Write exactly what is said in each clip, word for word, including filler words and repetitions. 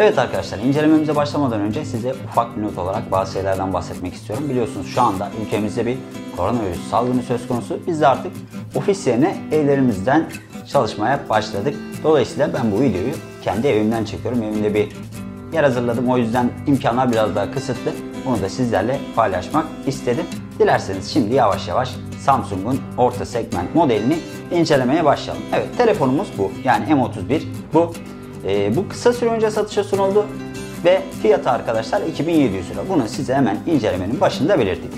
Evet arkadaşlar, incelememize başlamadan önce size ufak bir not olarak bazı şeylerden bahsetmek istiyorum. Biliyorsunuz şu anda ülkemizde bir koronavirüs salgını söz konusu. Biz de artık ofis yerine evlerimizden çalışmaya başladık. Dolayısıyla ben bu videoyu kendi evimden çekiyorum. Evimde bir yer hazırladım. O yüzden imkanlar biraz daha kısıtlı. Bunu da sizlerle paylaşmak istedim. Dilerseniz şimdi yavaş yavaş Samsung'un orta segment modelini incelemeye başlayalım. Evet, telefonumuz bu. Yani M otuz bir bu. Ee, bu kısa süre önce satışa sunuldu ve fiyatı arkadaşlar iki bin yedi yüz lira. Bunu size hemen incelemenin başında belirttik.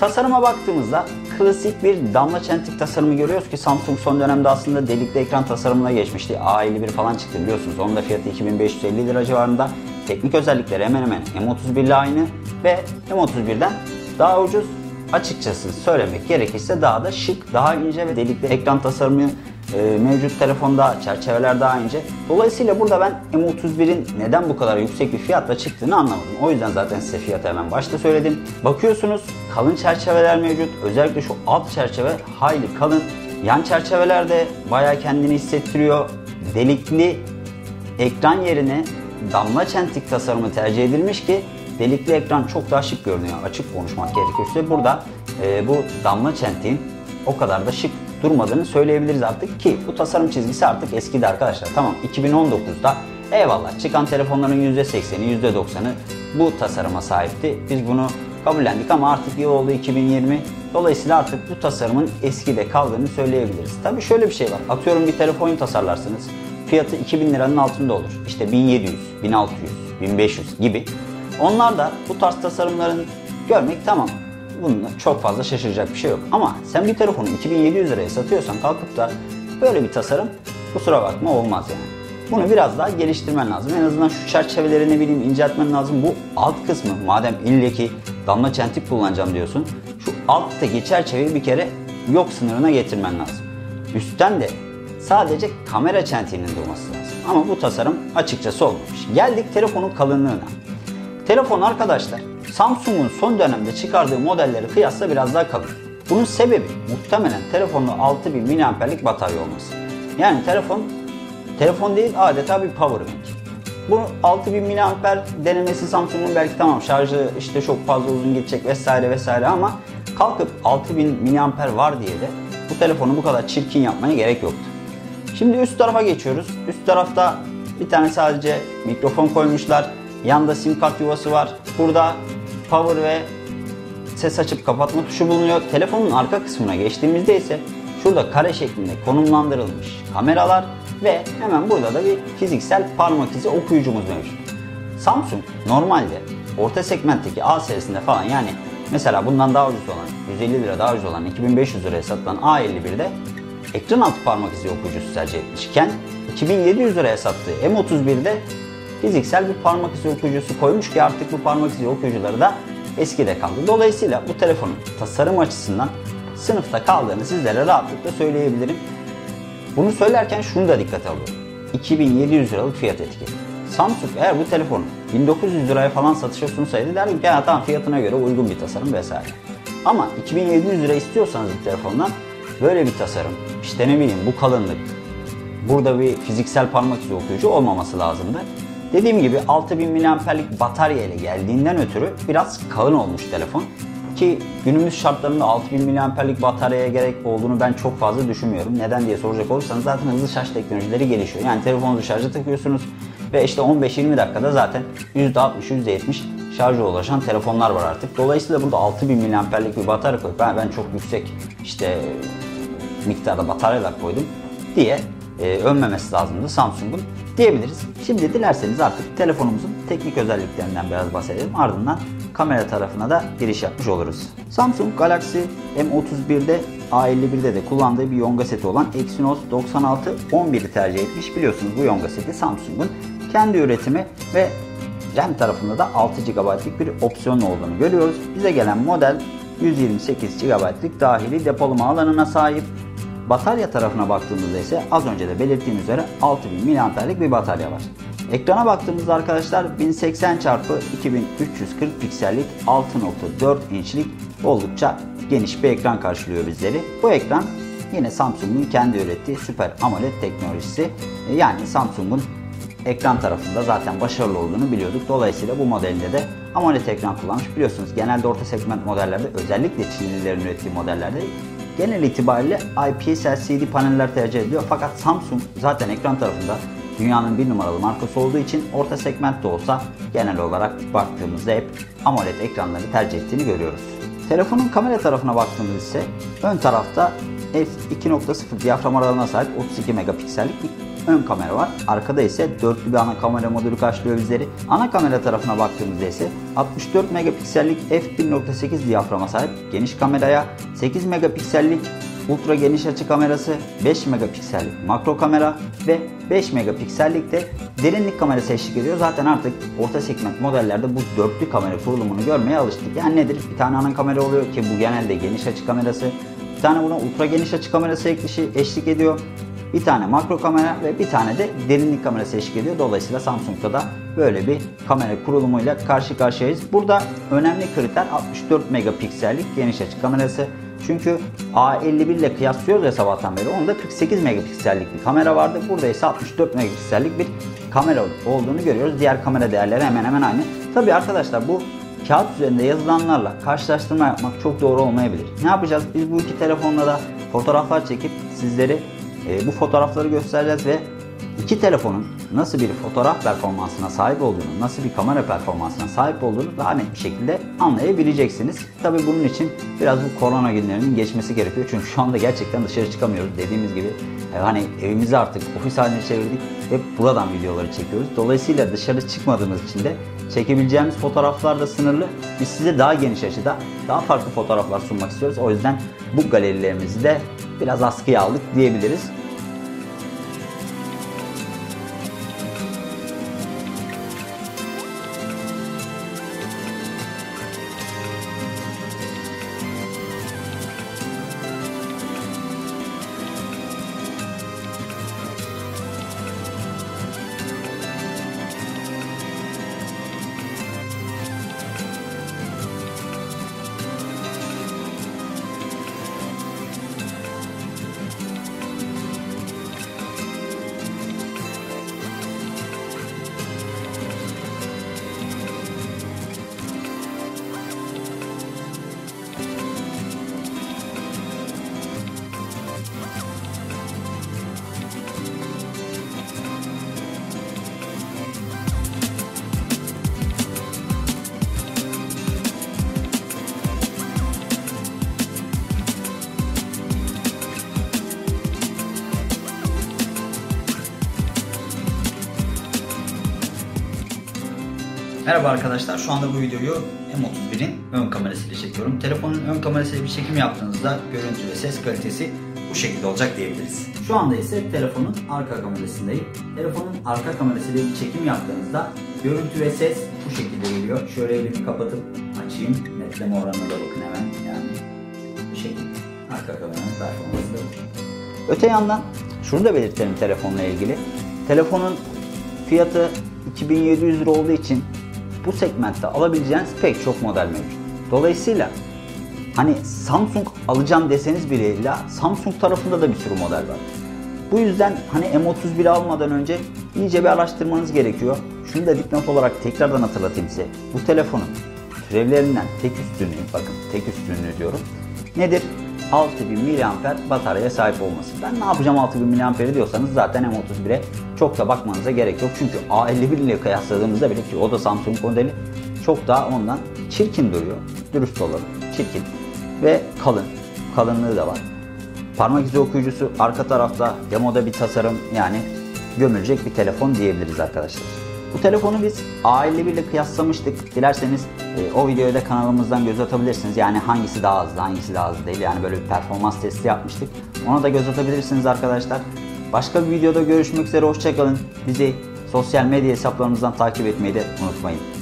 Tasarıma baktığımızda klasik bir damla çentik tasarımı görüyoruz ki Samsung son dönemde aslında delikli ekran tasarımına geçmişti. A elli bir falan çıktı biliyorsunuz. Onun da fiyatı iki bin beş yüz elli lira civarında. Teknik özellikleri hemen hemen M otuz bir ile aynı ve M otuz birden daha ucuz. Açıkçası söylemek gerekirse daha da şık, daha ince ve delikli ekran tasarımı e, mevcut telefonda, çerçeveler daha ince. Dolayısıyla burada ben M otuz birin neden bu kadar yüksek bir fiyatla çıktığını anlamadım. O yüzden zaten size fiyatı hemen başta söyledim. Bakıyorsunuz kalın çerçeveler mevcut. Özellikle şu alt çerçeve hayli kalın. Yan çerçeveler de bayağı kendini hissettiriyor. Delikli ekran yerine damla çentik tasarımı tercih edilmiş ki delikli ekran çok daha şık görünüyor. Açık konuşmak gerekirse burada e, bu damla çentiğin o kadar da şık durmadığını söyleyebiliriz artık ki bu tasarım çizgisi artık eskidi arkadaşlar. Tamam, iki bin on dokuzda eyvallah çıkan telefonların yüzde sekseni yüzde doksanı bu tasarıma sahipti. Biz bunu kabullendik ama artık yıl oldu iki bin yirmi. Dolayısıyla artık bu tasarımın eskide kaldığını söyleyebiliriz. Tabii şöyle bir şey var. Atıyorum bir telefon tasarlarsınız. Fiyatı iki bin liranın altında olur. İşte bin yedi yüz, bin altı yüz, bin beş yüz gibi. Onlar da bu tarz tasarımların görmek tamam. Bununla çok fazla şaşıracak bir şey yok. Ama sen bir telefonu iki bin yedi yüz liraya satıyorsan kalkıp da böyle bir tasarım kusura bakma olmaz yani. Bunu biraz daha geliştirmen lazım. En azından şu çerçeveleri ne bileyim inceltmen lazım. Bu alt kısmı madem illeki damla çentik kullanacağım diyorsun. Şu alttaki çerçeveyi bir kere yok sınırına getirmen lazım. Üstten de sadece kamera çentiğinin durması lazım. Ama bu tasarım açıkçası olmamış. Geldik telefonun kalınlığına. Telefon arkadaşlar Samsung'un son dönemde çıkardığı modelleri kıyasla biraz daha kalın. Bunun sebebi muhtemelen telefonda altı bin miliamperlik batarya olması. Yani telefon telefon değil adeta bir power bank. Bu altı bin miliamper denemesi Samsung'un belki tamam şarjı işte çok fazla uzun gidecek vesaire vesaire ama kalkıp altı bin miliamper var diye de bu telefonu bu kadar çirkin yapmaya gerek yoktu. Şimdi üst tarafa geçiyoruz. Üst tarafta bir tane sadece mikrofon koymuşlar. Yanda sim kart yuvası var. Burada power ve ses açıp kapatma tuşu bulunuyor. Telefonun arka kısmına geçtiğimizde ise şurada kare şeklinde konumlandırılmış kameralar ve hemen burada da bir fiziksel parmak izi okuyucumuz mevcut. Samsung normalde orta segmentteki A serisinde falan yani mesela bundan daha ucuz olan yüz elli lira daha ucuz olan iki bin beş yüz liraya satılan A elli birde ekran altı parmak izi okuyucusu tercih etmişken iki bin yedi yüz liraya sattığı M otuz birde fiziksel bir parmak izi okuyucusu koymuş ki artık bu parmak izi okuyucuları da eskide kaldı. Dolayısıyla bu telefonun tasarım açısından sınıfta kaldığını sizlere rahatlıkla söyleyebilirim. Bunu söylerken şunu da dikkate alıyorum. iki bin yedi yüz liralık fiyat etiketi. Samsung eğer bu telefonu bin dokuz yüz liraya falan satışa sunsaydı derdim ki ya tamam fiyatına göre uygun bir tasarım vesaire. Ama iki bin yedi yüz lira istiyorsanız bu telefondan böyle bir tasarım, işte ne bileyim bu kalınlık, burada bir fiziksel parmak izi okuyucu olmaması lazımdı. Dediğim gibi altı bin miliamperlik batarya ile geldiğinden ötürü biraz kalın olmuş telefon ki günümüz şartlarında altı bin miliamperlik bataryaya gerek olduğunu ben çok fazla düşünmüyorum. Neden diye soracak olursanız zaten hızlı şarj teknolojileri gelişiyor. Yani telefonunuzu şarja takıyorsunuz ve işte on beş yirmi dakikada zaten yüzde altmış yüzde yetmiş şarja ulaşan telefonlar var artık. Dolayısıyla burada altı bin miliamperlik bir batarya koyup ben, ben çok yüksek işte miktarda bataryalar koydum diye e, övmemesi lazımdı Samsung'un diyebiliriz. Şimdi dilerseniz artık telefonumuzun teknik özelliklerinden biraz bahsedelim. Ardından kamera tarafına da giriş yapmış oluruz. Samsung Galaxy M otuz birde A elli birde de kullandığı bir yonga seti olan Exynos doksan altı on biri tercih etmiş. Biliyorsunuz bu yonga seti Samsung'un kendi üretimi ve RAM tarafında da altı gigabaytlık bir opsiyon olduğunu görüyoruz. Bize gelen model yüz yirmi sekiz gigabaytlık dahili depolama alanına sahip. Batarya tarafına baktığımızda ise az önce de belirttiğim üzere altı bin miliamperlik bir batarya var. Ekrana baktığımızda arkadaşlar bin seksen çarpı iki bin üç yüz kırk piksellik altı nokta dört inçlik oldukça geniş bir ekran karşılıyor bizleri. Bu ekran yine Samsung'un kendi ürettiği Super AMOLED teknolojisi. Yani Samsung'un ekran tarafında zaten başarılı olduğunu biliyorduk. Dolayısıyla bu modelinde de AMOLED ekran kullanmış. Biliyorsunuz genelde orta segment modellerde, özellikle Çinlilerin ürettiği modellerde genel itibariyle I P S L C D paneller tercih ediliyor. Fakat Samsung zaten ekran tarafında dünyanın bir numaralı markası olduğu için orta segment de olsa genel olarak baktığımızda hep AMOLED ekranları tercih ettiğini görüyoruz. Telefonun kamera tarafına baktığımız ise ön tarafta f iki nokta sıfır diyafram aralığına sahip otuz iki megapiksellik bir ön kamera var. Arkada ise dörtlü bir ana kamera modülü karşılıyor bizleri. Ana kamera tarafına baktığımızda ise altmış dört megapiksellik f bir nokta sekiz diyaframa sahip geniş kameraya, sekiz megapiksellik ultra geniş açı kamerası, beş megapiksellik makro kamera ve beş megapiksellik de derinlik kamerası eşlik ediyor. Zaten artık orta segment modellerde bu dörtlü kamera kurulumunu görmeye alıştık. Yani nedir? Bir tane ana kamera oluyor ki bu genelde geniş açı kamerası. Bir tane buna ultra geniş açı kamerası eşlik ediyor. Bir tane makro kamera ve bir tane de derinlik kamerası eşlik ediyor. Dolayısıyla Samsung'da da böyle bir kamera kurulumuyla karşı karşıyayız. Burada önemli kriter altmış dört megapiksellik geniş açı kamerası. Çünkü A elli bir ile kıyaslıyoruz ya sabahtan beri. Onda kırk sekiz megapiksellik bir kamera vardı. Burada ise altmış dört megapiksellik bir kamera olduğunu görüyoruz. Diğer kamera değerleri hemen hemen aynı. Tabii arkadaşlar bu kağıt üzerinde yazılanlarla karşılaştırma yapmak çok doğru olmayabilir. Ne yapacağız? Biz bu iki telefonla da fotoğraflar çekip sizlere e, bu fotoğrafları göstereceğiz ve iki telefonun nasıl bir fotoğraf performansına sahip olduğunu, nasıl bir kamera performansına sahip olduğunu daha net bir şekilde anlayabileceksiniz. Tabii bunun için biraz bu korona günlerinin geçmesi gerekiyor. Çünkü şu anda gerçekten dışarı çıkamıyoruz. Dediğimiz gibi e, hani evimizi artık ofis haline çevirdik ve buradan videoları çekiyoruz. Dolayısıyla dışarı çıkmadığımız için de çekebileceğimiz fotoğraflar da sınırlı. Biz size daha geniş açıda, daha farklı fotoğraflar sunmak istiyoruz. O yüzden bu galerilerimizi de biraz askıya aldık diyebiliriz. Merhaba arkadaşlar, şu anda bu videoyu M otuz birin ön kamerasıyla çekiyorum. Telefonun ön kamerasıyla bir çekim yaptığınızda görüntü ve ses kalitesi bu şekilde olacak diyebiliriz. Şu anda ise telefonun arka kamerasındayım. Telefonun arka kamerasıyla bir çekim yaptığınızda görüntü ve ses bu şekilde geliyor. Şöyle elimi kapatıp açayım. Netleme oranına da bakın hemen. Yani bu şekilde. Arka kameranın performansı da bu. Öte yandan şunu da belirtelim telefonla ilgili. Telefonun fiyatı iki bin yedi yüz lira olduğu için bu segmentte alabileceğiniz pek çok model mevcut. Dolayısıyla hani Samsung alacağım deseniz bile illa Samsung tarafında da bir sürü model var. Bu yüzden hani M otuz biri almadan önce iyice bir araştırmanız gerekiyor. Şunu da dipnot olarak tekrardan hatırlatayım size. Bu telefonun türevlerinden tek üstünlüğü, bakın tek üstünlüğü diyorum. Nedir? altı bin miliamper bataryaya sahip olması. Ben ne yapacağım altı bin miliamperi diyorsanız zaten M otuz bire çok da bakmanıza gerek yok. Çünkü A elli bir ile kıyasladığımızda bile, ki o da Samsung modeli, çok daha ondan çirkin duruyor. Dürüst olalım. Çirkin. Ve kalın. Kalınlığı da var. Parmak izi okuyucusu arka tarafta, demoda bir tasarım, yani gömülecek bir telefon diyebiliriz arkadaşlar. Bu telefonu biz A elli bir ile kıyaslamıştık. Dilerseniz e, o videoyu da kanalımızdan göz atabilirsiniz. Yani hangisi daha hızlı, hangisi daha hızlı değil. Yani böyle bir performans testi yapmıştık. Ona da göz atabilirsiniz arkadaşlar. Başka bir videoda görüşmek üzere. Hoşça kalın. Bizi sosyal medya hesaplarımızdan takip etmeyi de unutmayın.